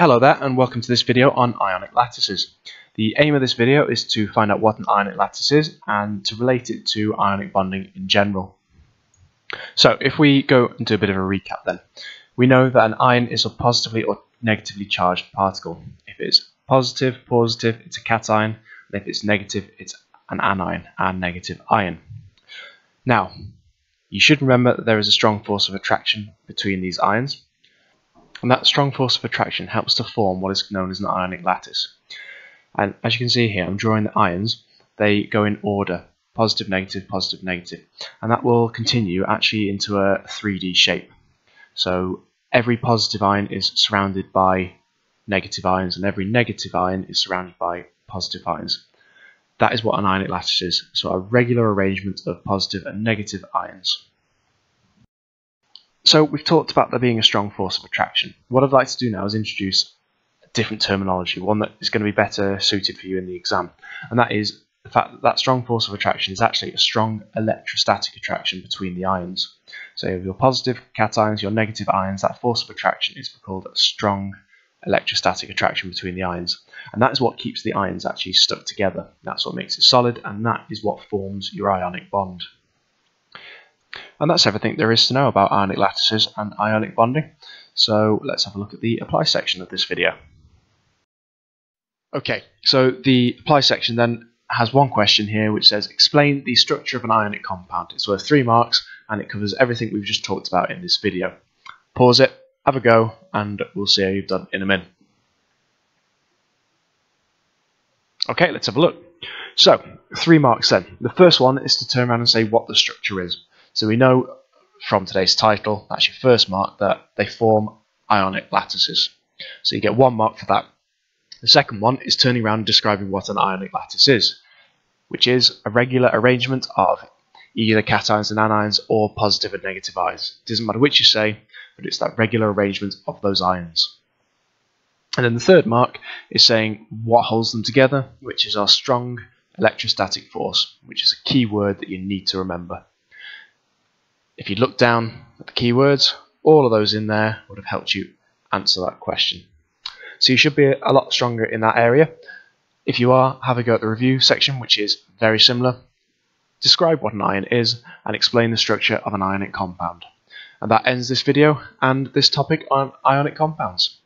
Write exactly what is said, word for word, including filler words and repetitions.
Hello there and welcome to this video on ionic lattices. The aim of this video is to find out what an ionic lattice is and to relate it to ionic bonding in general. So if we go and do a bit of a recap then, we know that an ion is a positively or negatively charged particle. If it's positive, positive, it's a cation, and if it's negative, it's an anion, a negative ion. Now, you should remember that there is a strong force of attraction between these ions. And that strong force of attraction helps to form what is known as an ionic lattice. And as you can see here, I'm drawing the ions. They go in order, positive, negative, positive, negative. And that will continue actually into a three D shape. So every positive ion is surrounded by negative ions, and every negative ion is surrounded by positive ions. That is what an ionic lattice is, so a regular arrangement of positive and negative ions. So we've talked about there being a strong force of attraction. What I'd like to do now is introduce a different terminology, one that is going to be better suited for you in the exam. And that is the fact that that strong force of attraction is actually a strong electrostatic attraction between the ions. So if your positive cations, your negative ions, that force of attraction is called a strong electrostatic attraction between the ions. And that is what keeps the ions actually stuck together. That's what makes it solid, and that is what forms your ionic bond. And that's everything there is to know about ionic lattices and ionic bonding. So let's have a look at the apply section of this video. Okay, so the apply section then has one question here which says explain the structure of an ionic compound. It's worth three marks and it covers everything we've just talked about in this video. Pause it, have a go, and we'll see how you've done in a minute. Okay, let's have a look. So, three marks then. The first one is to turn around and say what the structure is. So we know from today's title, that's your first mark, that they form ionic lattices. So you get one mark for that. The second one is turning around and describing what an ionic lattice is, which is a regular arrangement of either cations and anions or positive and negative ions. It doesn't matter which you say, but it's that regular arrangement of those ions. And then the third mark is saying what holds them together, which is our strong electrostatic force, which is a key word that you need to remember. If you look down at the keywords, all of those in there would have helped you answer that question. So you should be a lot stronger in that area. If you are, have a go at the review section, which is very similar. Describe what an ion is and explain the structure of an ionic compound. And that ends this video and this topic on ionic compounds.